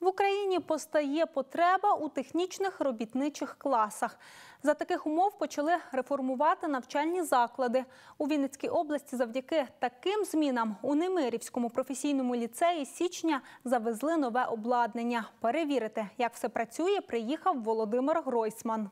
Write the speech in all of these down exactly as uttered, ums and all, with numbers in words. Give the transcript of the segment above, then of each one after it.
В Україні постає потреба у технічних робітничих класах. За таких умов почали реформувати навчальні заклади. У Вінницькій області завдяки таким змінам у Немирівському професійному ліцеї з січня завезли нове обладнання. Перевірити, як все працює, приїхав Володимир Гройсман.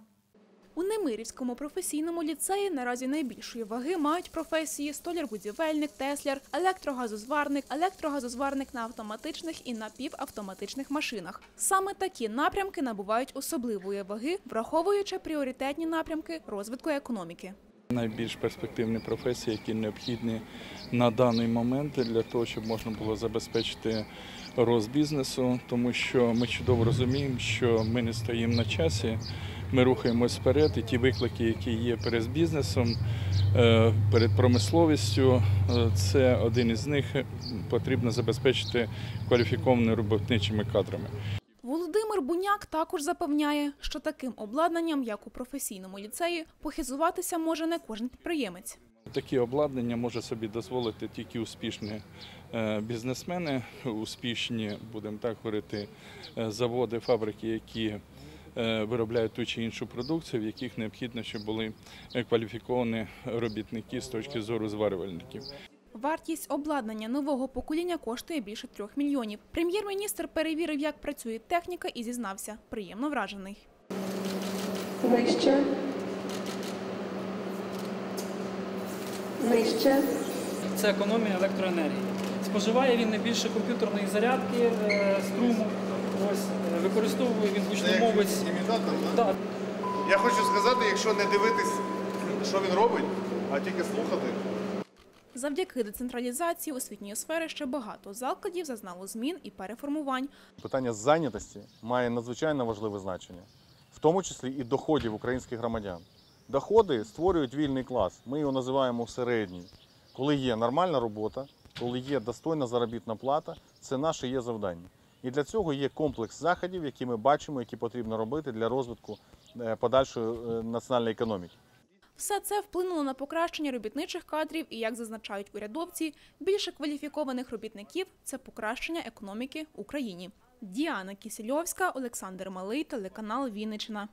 У Немирівському професійному ліцеї наразі найбільшої ваги мають професії столяр-будівельник, тесляр, електрогазозварник, електрогазозварник на автоматичних і напівавтоматичних машинах. Саме такі напрямки набувають особливої ваги, враховуючи пріоритетні напрямки розвитку економіки. Найбільш перспективні професії, які необхідні на даний момент для того, щоб можна було забезпечити розвиток бізнесу, тому що ми чудово розуміємо, що ми не стоїмо на часі, ми рухаємось вперед, і ті виклики, які є перед бізнесом, перед промисловістю, це один із них, потрібно забезпечити кваліфікованими робітничими кадрами. Володимир Буняк також запевняє, що таким обладнанням, як у професійному ліцеї, похизуватися може не кожен підприємець. Такі обладнання може собі дозволити тільки успішні бізнесмени, успішні, будемо так говорити, заводи, фабрики, які виробляють ту чи іншу продукцію, в яких необхідно, щоб були кваліфіковані робітники з точки зору зварювальників. Вартість обладнання нового покоління коштує більше трьох мільйонів. Прем'єр-міністр перевірив, як працює техніка, і зізнався – приємно вражений. Нижче. Нижче. Це економія електроенергії. Споживає він не більше комп'ютерної зарядки, струму. Ось, використовує він гучномовець. Да. Я хочу сказати, якщо не дивитись, що він робить, а тільки слухати. Завдяки децентралізації освітньої сфери ще багато закладів зазнало змін і переформувань. Питання зайнятості має надзвичайно важливе значення, в тому числі і доходів українських громадян. Доходи створюють вільний клас, ми його називаємо середній. Коли є нормальна робота, коли є достойна заробітна плата, це наше є завдання. І для цього є комплекс заходів, які ми бачимо, які потрібно робити для розвитку подальшої національної економіки. Все це вплинуло на покращення робітничих кадрів і, як зазначають урядовці, більше кваліфікованих робітників – це покращення економіки України. Діана Кисельовська, Олександр Малий, телеканал «Вінниччина».